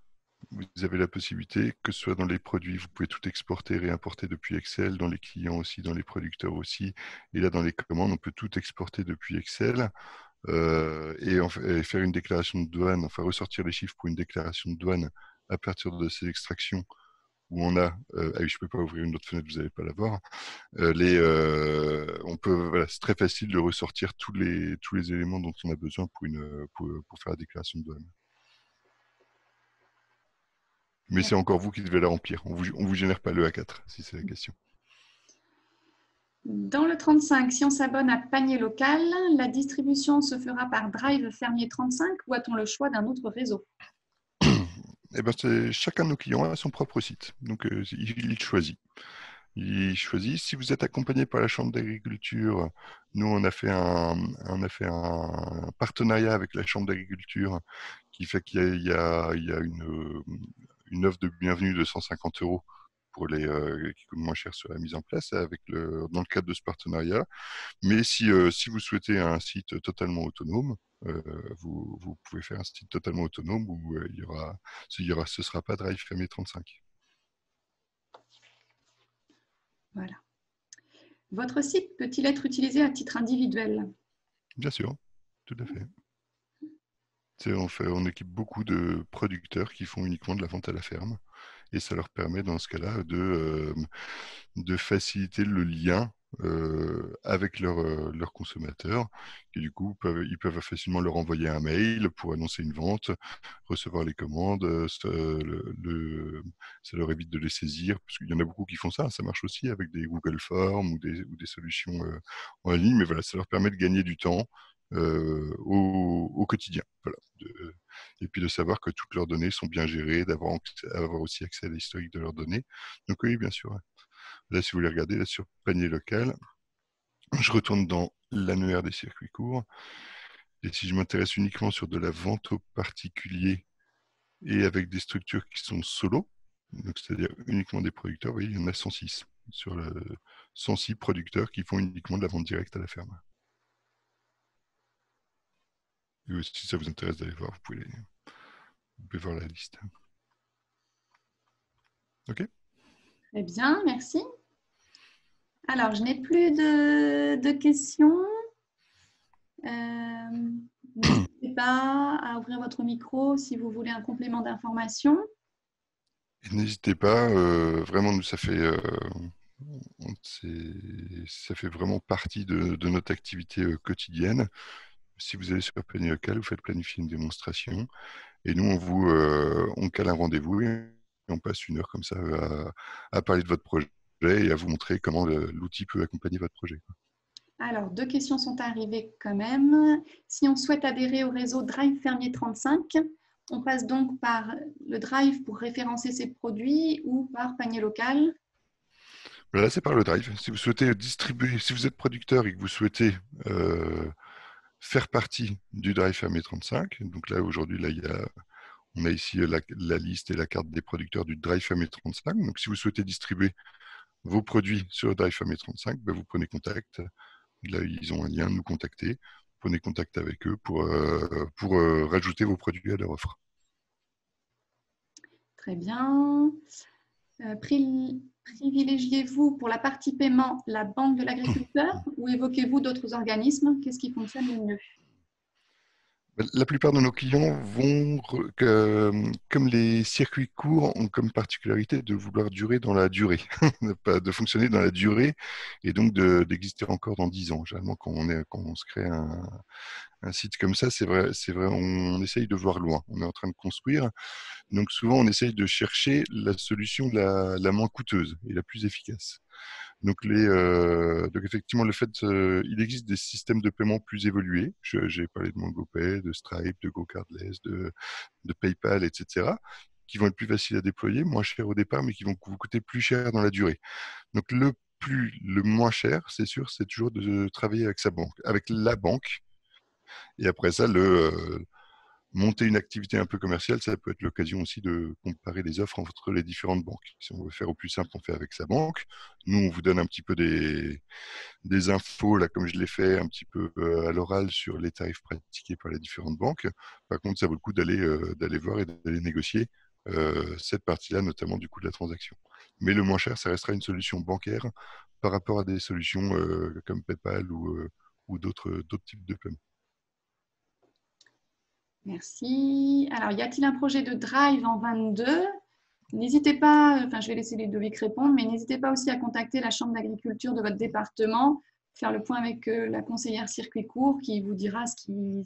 vous avez la possibilité, que ce soit dans les produits, vous pouvez tout exporter, réimporter depuis Excel, dans les clients aussi, dans les producteurs aussi, et là dans les commandes, on peut tout exporter depuis Excel et faire une déclaration de douane, enfin ressortir les chiffres pour une déclaration de douane à partir de ces extractions où on a, ah oui, je ne peux pas ouvrir une autre fenêtre, vous n'allez pas la voir, voilà, c'est très facile de ressortir tous les éléments dont on a besoin pour faire la déclaration de douane. Mais c'est encore vous qui devez la remplir. On vous génère pas le A4, si c'est la question. Dans le 35, si on s'abonne à Panier Local, la distribution se fera par Drive Fermier 35 ou a-t-on le choix d'un autre réseau? Eh ben, chacun de nos clients a son propre site. Donc, il choisit. Il choisit. Si vous êtes accompagné par la Chambre d'agriculture, nous, on a fait un partenariat avec la Chambre d'agriculture qui fait qu'il y a une offre de bienvenue de 150 € pour les qui coûte moins cher sur la mise en place dans le cadre de ce partenariat. Mais si vous souhaitez un site totalement autonome, vous pouvez faire un site totalement autonome où ce sera pas Drive Fermier 35. Voilà. Votre site peut-il être utilisé à titre individuel? Bien sûr, tout à fait. On équipe beaucoup de producteurs qui font uniquement de la vente à la ferme et ça leur permet dans ce cas-là de faciliter le lien avec leurs consommateurs, et du coup ils peuvent facilement leur envoyer un mail pour annoncer une vente, recevoir les commandes, ça leur évite de les saisir, parce qu'il y en a beaucoup qui font ça, ça marche aussi avec des Google Forms ou des solutions en ligne, mais voilà, ça leur permet de gagner du temps au quotidien, voilà. Et puis de savoir que toutes leurs données sont bien gérées, d'avoir aussi accès à l'historique de leurs données. Donc oui, bien sûr. Là, si vous les regardez, là, sur panier local, je retourne dans l'annuaire des circuits courts. Et si je m'intéresse uniquement sur de la vente aux particuliers et avec des structures qui sont solo, c'est-à-dire uniquement des producteurs, vous voyez, il y en a 106. Sur 106 producteurs qui font uniquement de la vente directe à la ferme. Et si ça vous intéresse d'aller voir, vous pouvez voir la liste. OK ? Très bien, merci. Alors, je n'ai plus de questions. N'hésitez pas à ouvrir votre micro si vous voulez un complément d'information. N'hésitez pas, vraiment, nous, ça fait vraiment partie de notre activité quotidienne. Si vous allez sur Panier Local, vous faites planifier une démonstration et nous, on cale un rendez-vous et on passe une heure comme ça à parler de votre projet et à vous montrer comment l'outil peut accompagner votre projet. Alors, deux questions sont arrivées quand même. Si on souhaite adhérer au réseau Drive Fermier 35, on passe donc par le Drive pour référencer ses produits ou par Panier Local? Là, c'est par le Drive. Si vous souhaitez distribuer, si vous êtes producteur et que vous souhaitez faire partie du Drive Fermier 35. Donc là, aujourd'hui, on a ici la liste et la carte des producteurs du Drive Fermier 35. Donc, si vous souhaitez distribuer vos produits sur le Drive Fermier 35, ben, vous prenez contact. Là, ils ont un lien, nous contacter. Vous prenez contact avec eux pour rajouter vos produits à leur offre. Très bien. Privilégiez-vous pour la partie paiement la banque de l'agriculteur ou évoquez-vous d'autres organismes? Qu'est-ce qui fonctionne le mieux? La plupart de nos clients vont, comme les circuits courts, ont comme particularité de vouloir durer dans la durée, de fonctionner dans la durée et donc d'exister encore dans 10 ans. Généralement, quand on se crée un site comme ça, c'est vrai, on essaye de voir loin. On est en train de construire. Donc souvent, on essaye de chercher la solution la moins coûteuse et la plus efficace. Donc, effectivement, il existe des systèmes de paiement plus évolués. J'ai parlé de MangoPay, de Stripe, de GoCardless, de PayPal, etc., qui vont être plus faciles à déployer, moins chers au départ, mais qui vont vous coûter plus cher dans la durée. Donc, le moins cher, c'est sûr, c'est toujours de travailler avec la banque. Et après ça, monter une activité un peu commerciale, ça peut être l'occasion aussi de comparer les offres entre les différentes banques. Si on veut faire au plus simple, on fait avec sa banque. Nous, on vous donne un petit peu des infos, là, comme je l'ai fait un petit peu à l'oral sur les tarifs pratiqués par les différentes banques. Par contre, ça vaut le coup d'aller voir et d'aller négocier cette partie-là, notamment du coût de la transaction. Mais le moins cher, ça restera une solution bancaire par rapport à des solutions comme PayPal ou d'autres types de paiements. Merci. Alors, y a-t-il un projet de Drive en 22? N'hésitez pas, enfin, je vais laisser Ludovic répondre, mais n'hésitez pas aussi à contacter la Chambre d'agriculture de votre département, faire le point avec la conseillère circuit court qui vous dira ce qui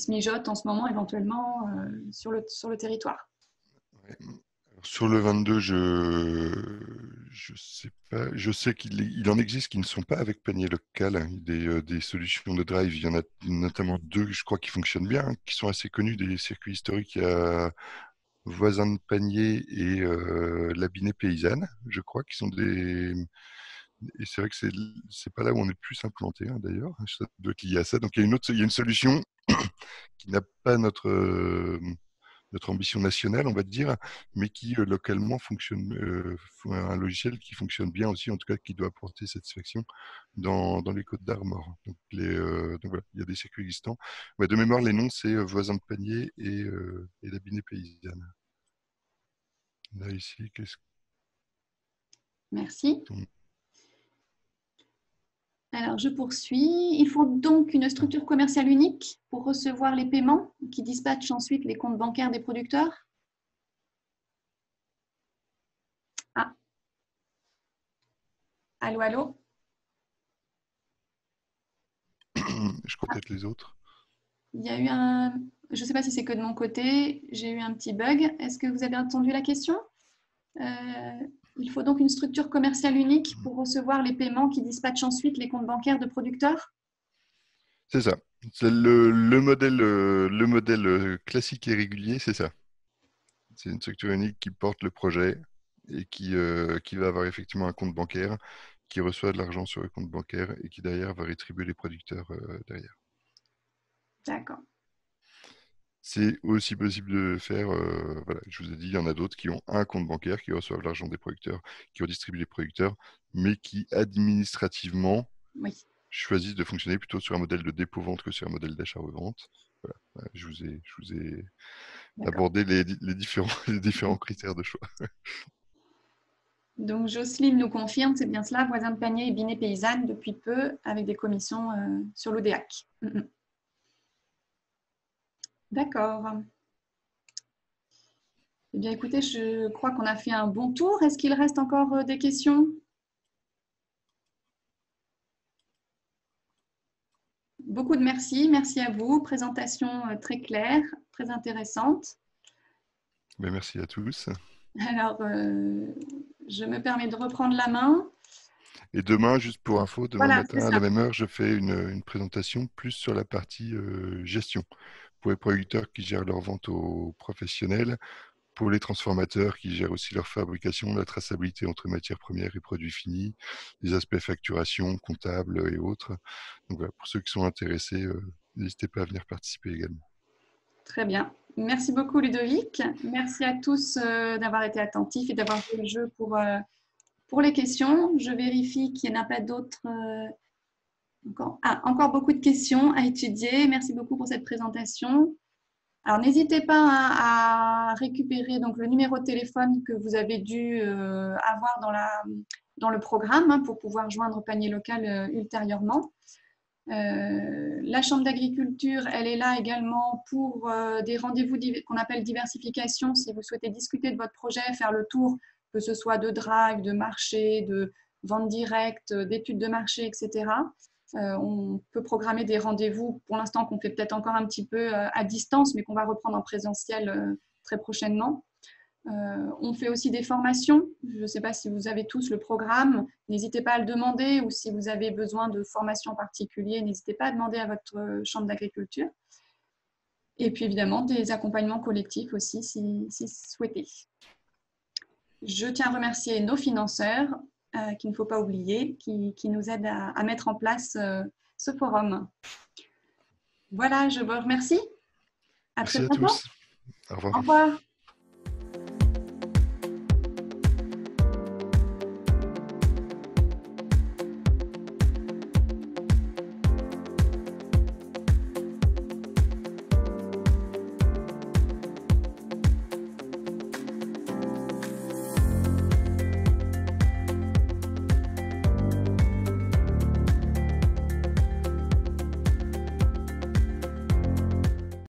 se mijote en ce moment, éventuellement, sur le territoire. Ouais. Sur le 22, je sais pas. Je sais qu'il en existe qui ne sont pas avec panier local, hein, des solutions de Drive. Il y en a notamment deux, je crois, qui fonctionnent bien, hein, qui sont assez connus des circuits historiques à Voisin de Panier et la Binée Paysanne, je crois, qui sont des. Et c'est vrai que c'est pas là où on est plus implanté, hein, d'ailleurs. Ça doit être lié à ça. Donc il y a une solution qui n'a pas notre ambition nationale, on va dire, mais qui localement fonctionne, un logiciel qui fonctionne bien aussi, en tout cas qui doit apporter satisfaction dans les Côtes-d'Armor. Donc voilà, il y a des circuits existants. Ouais, de mémoire, les noms, c'est Voisin de Panier et la Binée Paysanne. Là, ici, qu'est-ce que... Merci. Alors, je poursuis. Il faut donc une structure commerciale unique pour recevoir les paiements qui dispatchent ensuite les comptes bancaires des producteurs. Ah. Allô, allô? Je complète les autres. Il y a eu un... Je ne sais pas si c'est que de mon côté, j'ai eu un petit bug. Est-ce que vous avez entendu la question? Il faut donc une structure commerciale unique pour recevoir les paiements qui dispatchent ensuite les comptes bancaires de producteurs? C'est ça. Le modèle classique et régulier, c'est ça. C'est une structure unique qui porte le projet et qui va avoir effectivement un compte bancaire, qui reçoit de l'argent sur le compte bancaire et qui derrière va rétribuer les producteurs derrière. D'accord. C'est aussi possible de faire, voilà, je vous ai dit, il y en a d'autres qui ont un compte bancaire, qui reçoivent l'argent des producteurs, qui redistribuent les producteurs, mais qui administrativement choisissent de fonctionner plutôt sur un modèle de dépôt-vente que sur un modèle d'achat-revente. Voilà, je vous ai abordé les différents critères de choix. Donc, Jocelyne nous confirme, c'est bien cela, Voisin de Panier et Binée Paysanne depuis peu, avec des commissions sur l'ODEAC. D'accord. Eh bien, écoutez, je crois qu'on a fait un bon tour. Est-ce qu'il reste encore des questions? Beaucoup de merci. Merci à vous. Présentation très claire, très intéressante. Bien, merci à tous. Alors, je me permets de reprendre la main. Et demain, juste pour info, demain matin, à la même heure, je fais une présentation plus sur la partie gestion. Pour les producteurs qui gèrent leur vente aux professionnels, pour les transformateurs qui gèrent aussi leur fabrication, la traçabilité entre matières premières et produits finis, les aspects facturation, comptable et autres. Donc voilà, pour ceux qui sont intéressés, n'hésitez pas à venir participer également. Très bien. Merci beaucoup Ludovic. Merci à tous d'avoir été attentifs et d'avoir joué le jeu pour les questions. Je vérifie qu'il n'y en a pas d'autres... Encore beaucoup de questions à étudier. Merci beaucoup pour cette présentation. Alors, n'hésitez pas à récupérer donc, le numéro de téléphone que vous avez dû avoir dans le programme hein, pour pouvoir joindre Panier Local ultérieurement. La Chambre d'agriculture, elle est là également pour des rendez-vous qu'on appelle diversification. Si vous souhaitez discuter de votre projet, faire le tour, que ce soit de drive, de marché, de vente directe, d'études de marché, etc. On peut programmer des rendez-vous pour l'instant qu'on fait peut-être encore un petit peu à distance, mais qu'on va reprendre en présentiel très prochainement. On fait aussi des formations. Je ne sais pas si vous avez tous le programme. N'hésitez pas à le demander ou si vous avez besoin de formations en particulier, n'hésitez pas à demander à votre chambre d'agriculture. Et puis évidemment, des accompagnements collectifs aussi, si souhaité. Je tiens à remercier nos financeurs, qu'il ne faut pas oublier, qui nous aide à mettre en place ce forum. Voilà, je vous remercie. À très bientôt. Au revoir. Au revoir.